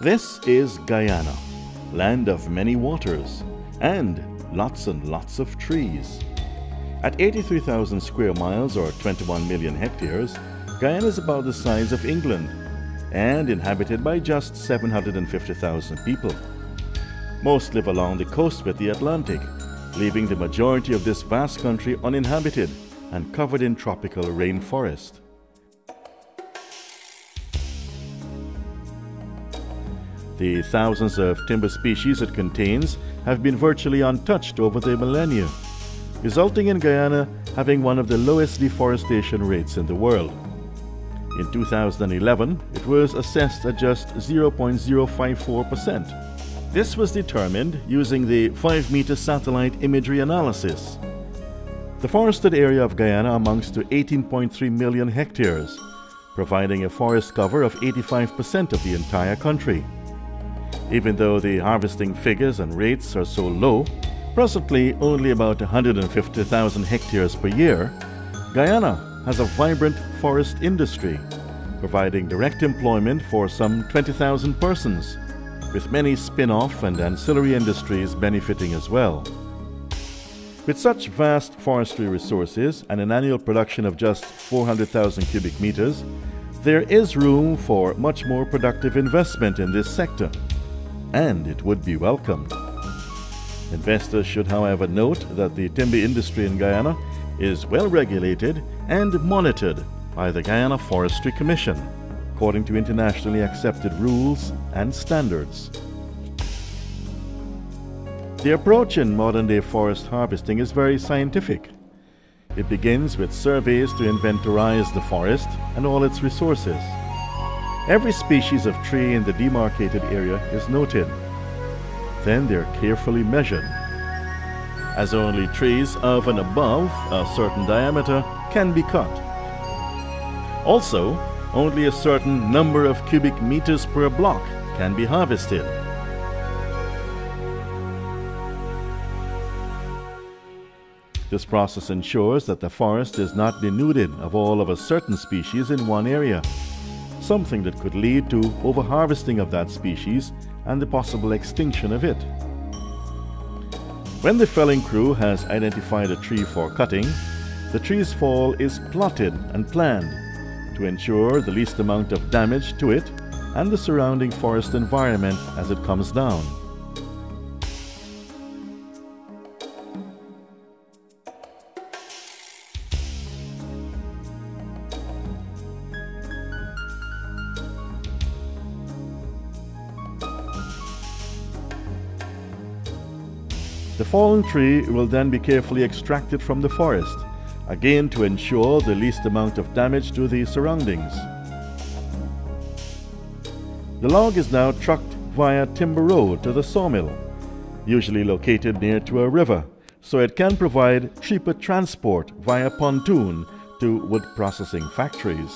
This is Guyana, land of many waters and lots of trees. At 83,000 square miles or 21 million hectares, Guyana is about the size of England and inhabited by just 750,000 people. Most live along the coast with the Atlantic, leaving the majority of this vast country uninhabited and covered in tropical rainforest. The thousands of timber species it contains have been virtually untouched over the millennia, resulting in Guyana having one of the lowest deforestation rates in the world. In 2011, it was assessed at just 0.054%. This was determined using the 5-meter satellite imagery analysis. The forested area of Guyana amounts to 18.3 million hectares, providing a forest cover of 85% of the entire country. Even though the harvesting figures and rates are so low, presently only about 150,000 hectares per year, Guyana has a vibrant forest industry, providing direct employment for some 20,000 persons, with many spin-off and ancillary industries benefiting as well. With such vast forestry resources and an annual production of just 400,000 cubic meters, there is room for much more productive investment in this sector, and it would be welcomed. Investors should, however, note that the timber industry in Guyana is well regulated and monitored by the Guyana Forestry Commission, according to internationally accepted rules and standards. The approach in modern-day forest harvesting is very scientific. It begins with surveys to inventorize the forest and all its resources. Every species of tree in the demarcated area is noted. Then they are carefully measured, as only trees of and above a certain diameter can be cut. Also, only a certain number of cubic meters per block can be harvested. This process ensures that the forest is not denuded of all of a certain species in one area, something that could lead to overharvesting of that species and the possible extinction of it. When the felling crew has identified a tree for cutting, the tree's fall is plotted and planned to ensure the least amount of damage to it and the surrounding forest environment as it comes down. The fallen tree will then be carefully extracted from the forest, again to ensure the least amount of damage to the surroundings. The log is now trucked via timber road to the sawmill, usually located near to a river, so it can provide cheaper transport via pontoon to wood processing factories.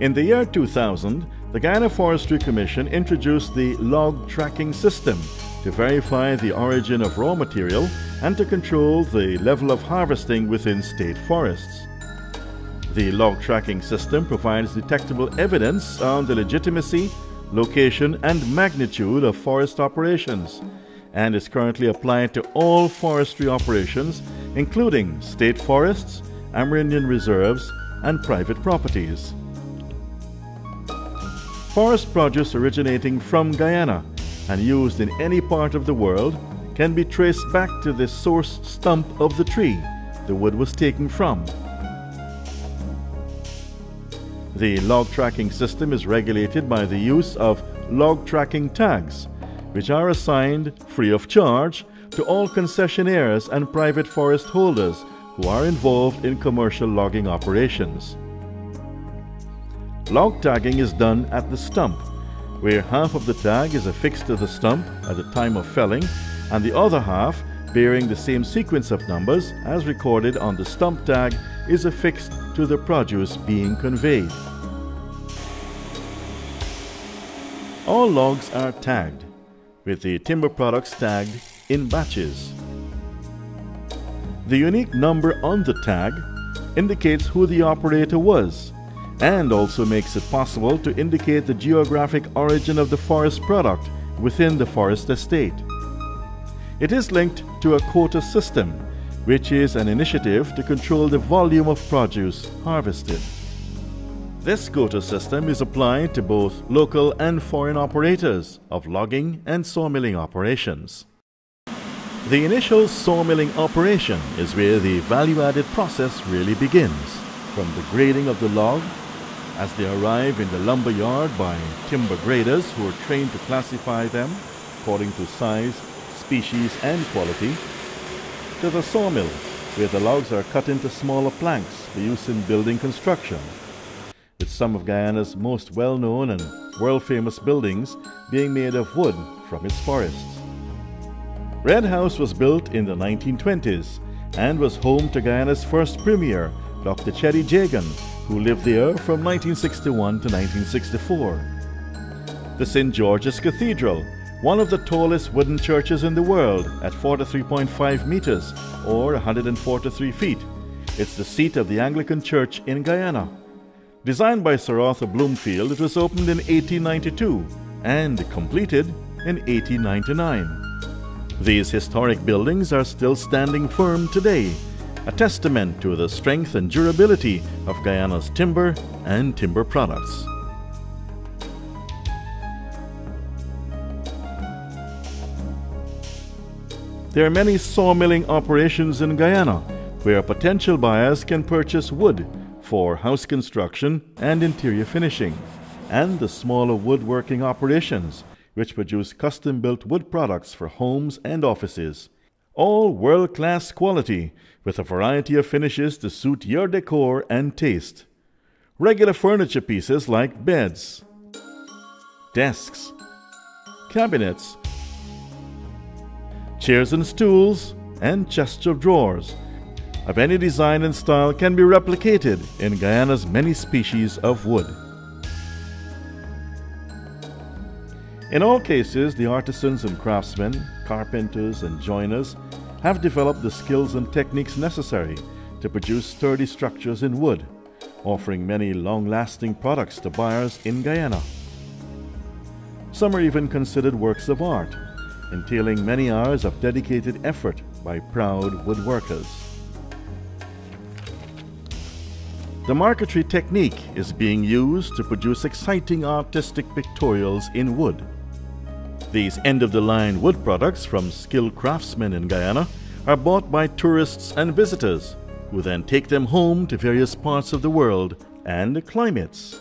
In the year 2000, the Guyana Forestry Commission introduced the Log Tracking System to verify the origin of raw material and to control the level of harvesting within state forests. The log tracking system provides detectable evidence on the legitimacy, location, and magnitude of forest operations, and is currently applied to all forestry operations, including state forests, Amerindian reserves, and private properties. Forest produce originating from Guyana and used in any part of the world can be traced back to the source stump of the tree the wood was taken from. The log tracking system is regulated by the use of log tracking tags, which are assigned free of charge to all concessionaires and private forest holders who are involved in commercial logging operations. Log tagging is done at the stump, where half of the tag is affixed to the stump at the time of felling and the other half, bearing the same sequence of numbers as recorded on the stump tag, is affixed to the produce being conveyed. All logs are tagged, with the timber products tagged in batches. The unique number on the tag indicates who the operator was and also makes it possible to indicate the geographic origin of the forest product within the forest estate. It is linked to a quota system, which is an initiative to control the volume of produce harvested. This quota system is applied to both local and foreign operators of logging and sawmilling operations. The initial sawmilling operation is where the value-added process really begins, from the grading of the log, as they arrive in the lumber yard by timber graders who are trained to classify them according to size, species and quality, to the sawmill, where the logs are cut into smaller planks for use in building construction, with some of Guyana's most well-known and world-famous buildings being made of wood from its forests. Red House was built in the 1920s and was home to Guyana's first premier, Dr. Cherry Jagan, who lived there from 1961 to 1964. The St. George's Cathedral, one of the tallest wooden churches in the world at 43.5 meters or 143 feet, it's the seat of the Anglican Church in Guyana. Designed by Sir Arthur Blomfield, it was opened in 1892 and completed in 1899. These historic buildings are still standing firm today, a testament to the strength and durability of Guyana's timber and timber products. There are many sawmilling operations in Guyana where potential buyers can purchase wood for house construction and interior finishing, and the smaller woodworking operations which produce custom-built wood products for homes and offices, all world-class quality with a variety of finishes to suit your decor and taste. Regular furniture pieces like beds, desks, cabinets, chairs and stools, and chests of drawers of any design and style can be replicated in Guyana's many species of wood. In all cases, the artisans and craftsmen, carpenters and joiners have developed the skills and techniques necessary to produce sturdy structures in wood, offering many long-lasting products to buyers in Guyana. Some are even considered works of art, entailing many hours of dedicated effort by proud woodworkers. The marquetry technique is being used to produce exciting artistic pictorials in wood. These end-of-the-line wood products from skilled craftsmen in Guyana are bought by tourists and visitors, who then take them home to various parts of the world and climates.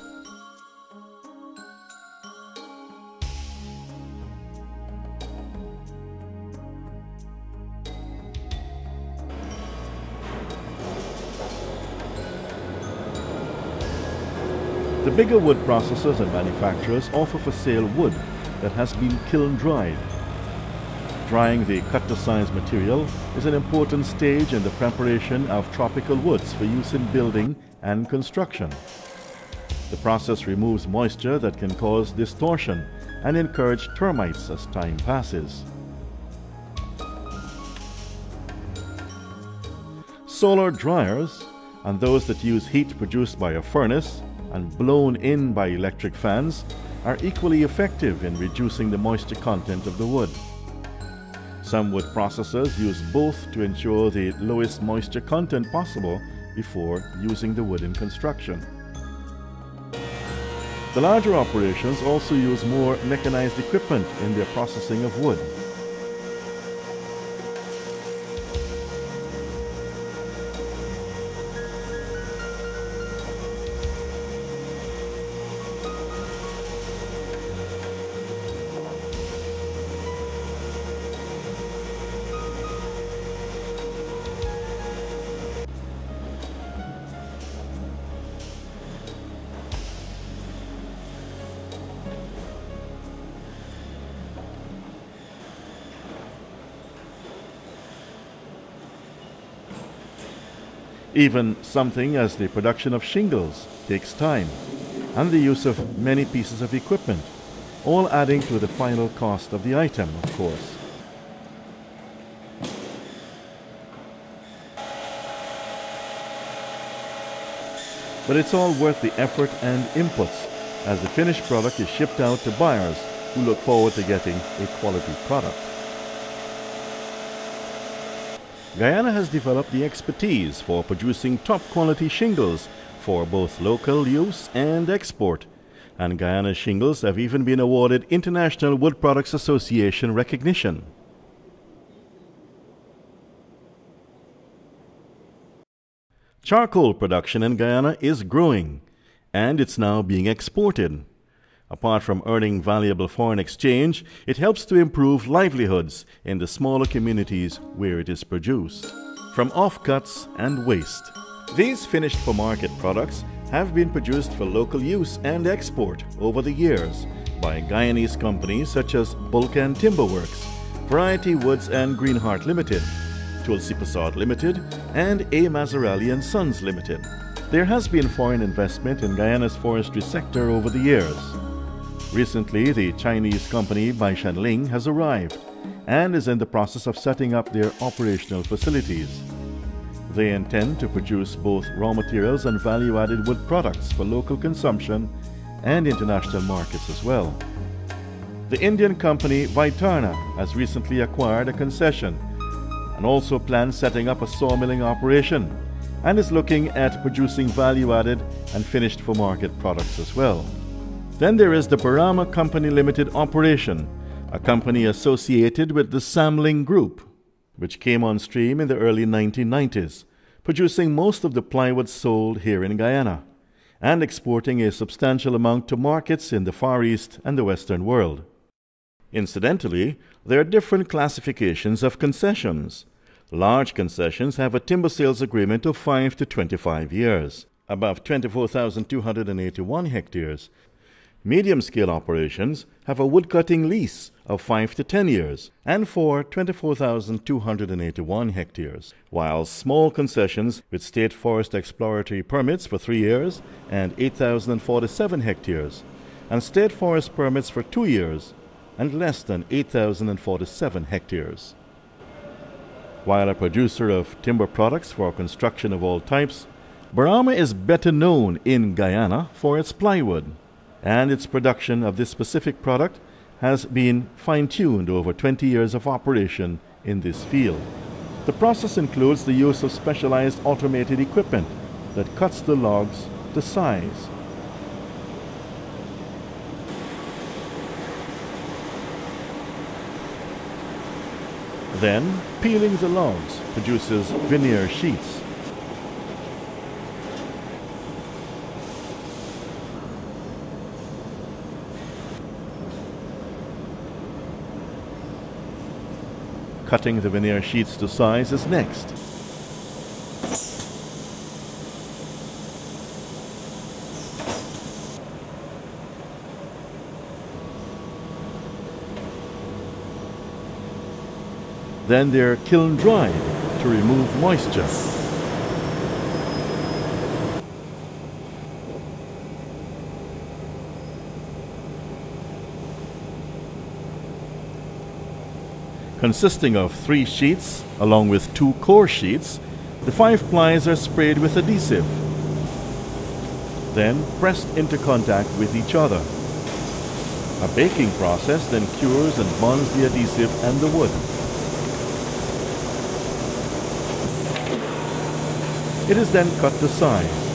The bigger wood processors and manufacturers offer for sale wood that has been kiln-dried. Drying the cut-to-size material is an important stage in the preparation of tropical woods for use in building and construction. The process removes moisture that can cause distortion and encourage termites as time passes. Solar dryers, and those that use heat produced by a furnace and blown in by electric fans, are equally effective in reducing the moisture content of the wood. Some wood processors use both to ensure the lowest moisture content possible before using the wood in construction. The larger operations also use more mechanized equipment in their processing of wood. Even something as the production of shingles takes time, and the use of many pieces of equipment, all adding to the final cost of the item, of course. but it's all worth the effort and inputs, as the finished product is shipped out to buyers who look forward to getting a quality product. Guyana has developed the expertise for producing top-quality shingles for both local use and export, and Guyana shingles have even been awarded International Wood Products Association recognition. Charcoal production in Guyana is growing, and it's now being exported. Apart from earning valuable foreign exchange, it helps to improve livelihoods in the smaller communities where it is produced, from offcuts and waste. These finished-for-market products have been produced for local use and export over the years by Guyanese companies such as Bulkan Timberworks, Variety Woods and Greenheart Limited, Tulsi Passaud Limited, and A. Masarelli and Sons Limited. There has been foreign investment in Guyana's forestry sector over the years. Recently, the Chinese company Baishanling has arrived and is in the process of setting up their operational facilities. They intend to produce both raw materials and value-added wood products for local consumption and international markets as well. The Indian company Vaitarna has recently acquired a concession and also plans setting up a sawmilling operation and is looking at producing value-added and finished-for-market products as well. Then there is the Barama Company Limited operation, a company associated with the Samling Group, which came on stream in the early 1990s, producing most of the plywood sold here in Guyana and exporting a substantial amount to markets in the Far East and the Western world. Incidentally, there are different classifications of concessions. Large concessions have a timber sales agreement of 5 to 25 years, above 24,281 hectares. Medium-scale operations have a woodcutting lease of 5 to 10 years and for 24,281 hectares, while small concessions with state forest exploratory permits for 3 years and 8,047 hectares, and state forest permits for 2 years and less than 8,047 hectares. While a producer of timber products for construction of all types, Barama is better known in Guyana for its plywood, and its production of this specific product has been fine-tuned over 20 years of operation in this field. The process includes the use of specialized automated equipment that cuts the logs to size. Then, peeling the logs produces veneer sheets. Cutting the veneer sheets to size is next. Then they're kiln dried to remove moisture. Consisting of 3 sheets, along with 2 core sheets, the 5 plies are sprayed with adhesive, then pressed into contact with each other. A baking process then cures and bonds the adhesive and the wood. It is then cut to size.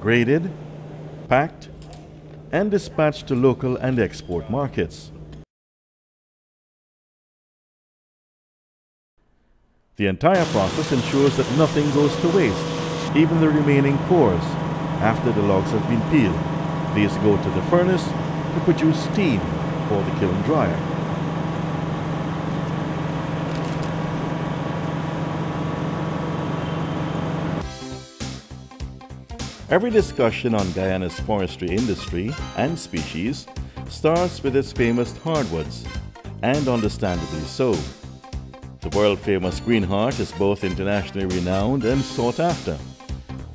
Graded, packed, and dispatched to local and export markets. The entire process ensures that nothing goes to waste, even the remaining cores, after the logs have been peeled. These go to the furnace to produce steam for the kiln dryer. Every discussion on Guyana's forestry industry and species starts with its famous hardwoods, and understandably so. The world-famous Greenheart is both internationally renowned and sought after.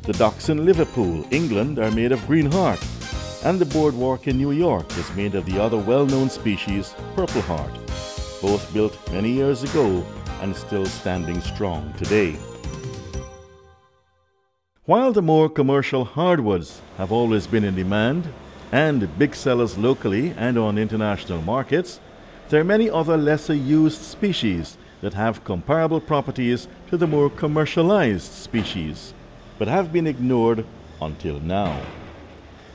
The docks in Liverpool, England, are made of Greenheart, and the boardwalk in New York is made of the other well-known species, Purpleheart, both built many years ago and still standing strong today. While the more commercial hardwoods have always been in demand and big sellers locally and on international markets, there are many other lesser used species that have comparable properties to the more commercialized species, but have been ignored until now.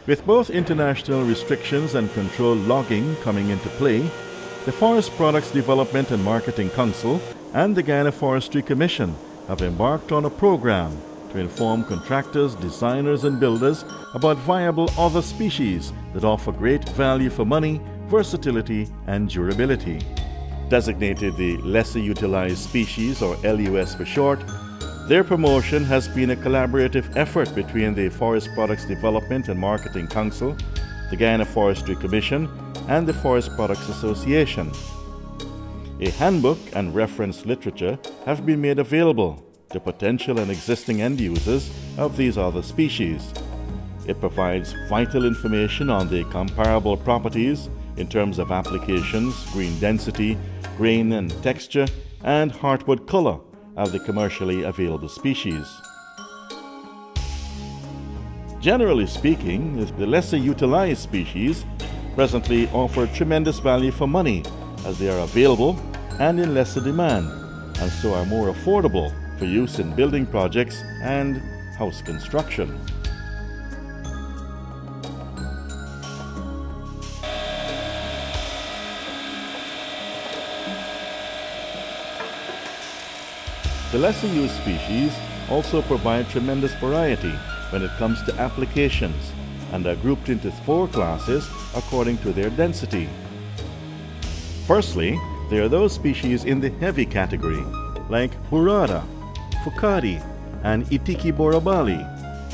With both international restrictions and controlled logging coming into play, the Forest Products Development and Marketing Council and the Guyana Forestry Commission have embarked on a program to inform contractors, designers, and builders about viable other species that offer great value for money, versatility, and durability. Designated the Lesser Utilized Species, or LUS for short, their promotion has been a collaborative effort between the Forest Products Development and Marketing Council, the Guyana Forestry Commission, and the Forest Products Association. A handbook and reference literature have been made available to potential and existing end users of these other species. It provides vital information on the comparable properties in terms of applications, green density, grain and texture, and heartwood color of the commercially available species. Generally speaking, the lesser utilized species presently offer tremendous value for money as they are available and in lesser demand, and so are more affordable for use in building projects and house construction. The lesser used species also provide tremendous variety when it comes to applications and are grouped into 4 classes according to their density. Firstly, there are those species in the heavy category, like hurada, Fukari, and Itiki Borabali,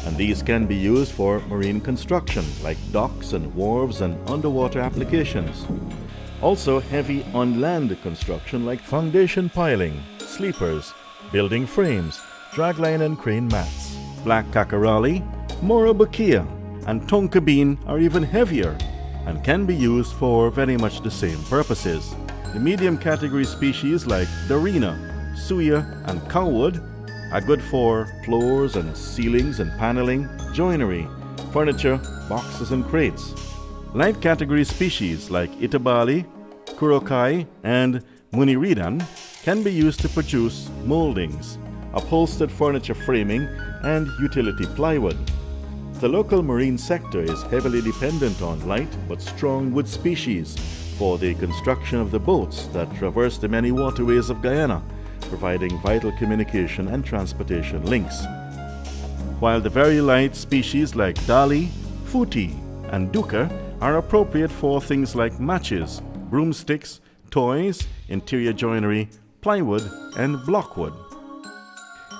and these can be used for marine construction like docks and wharves and underwater applications. Also heavy on land construction like foundation piling, sleepers, building frames, dragline and crane mats. Black Kakarali, Morabukia, and Tonkabean are even heavier and can be used for very much the same purposes. The medium category species like Darina, Suya, and Cowwood are good for floors and ceilings and paneling, joinery, furniture, boxes and crates. Light category species like Itabali, Kurokai, and Muniridan can be used to produce moldings, upholstered furniture framing, and utility plywood. The local marine sector is heavily dependent on light but strong wood species for the construction of the boats that traverse the many waterways of Guyana, providing vital communication and transportation links. While the very light species like Dali, Futi, and Duka are appropriate for things like matches, broomsticks, toys, interior joinery, plywood, and blockwood.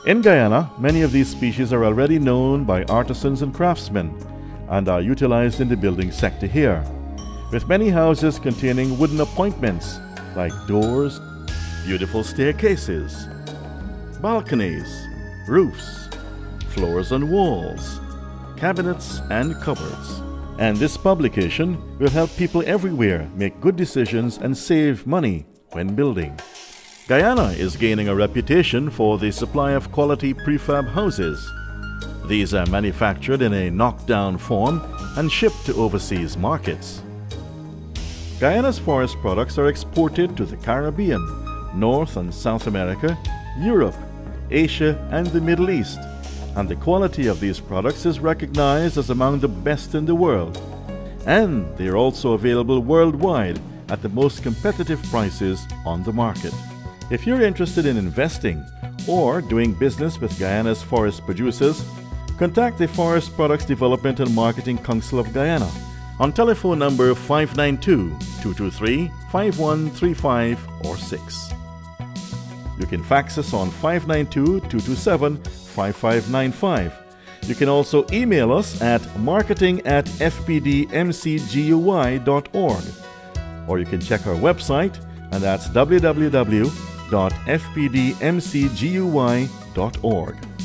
In Guyana, many of these species are already known by artisans and craftsmen and are utilized in the building sector here, with many houses containing wooden appointments like doors, beautiful staircases, balconies, roofs, floors and walls, cabinets and cupboards. And this publication will help people everywhere make good decisions and save money when building. Guyana is gaining a reputation for the supply of quality prefab houses. These are manufactured in a knockdown form and shipped to overseas markets. Guyana's forest products are exported to the Caribbean, North and South America, Europe, Asia, and the Middle East, and the quality of these products is recognized as among the best in the world. And they are also available worldwide at the most competitive prices on the market. If you're interested in investing or doing business with Guyana's forest producers, contact the Forest Products Development and Marketing Council of Guyana on telephone number 592-223-5135 or 6. You can fax us on 592-227-5595. You can also email us at marketing@fpdmcgui.org, or you can check our website, and that's www.fpdmcgui.org.